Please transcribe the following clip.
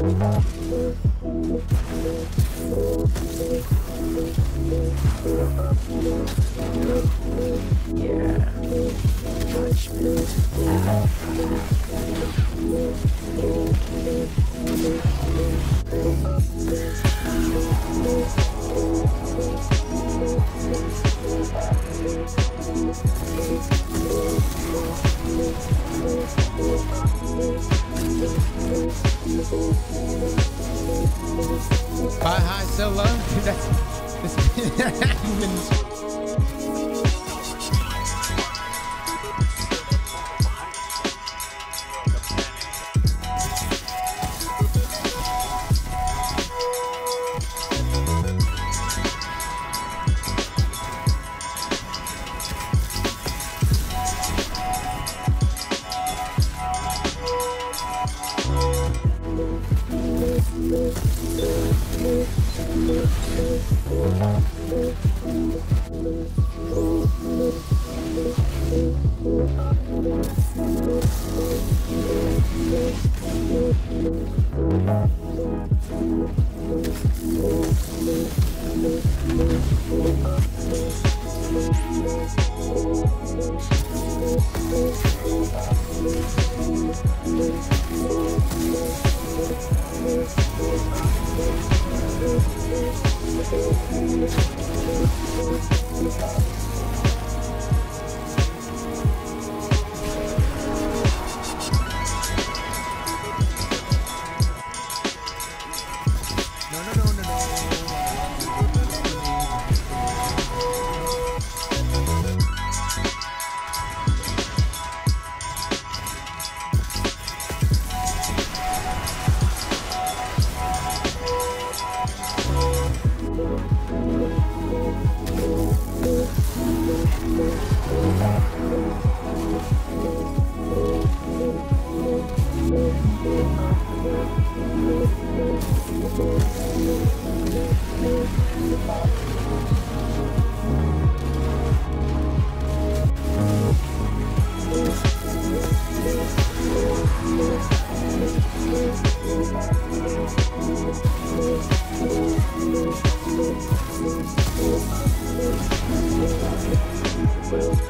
Hi, so low. That's well.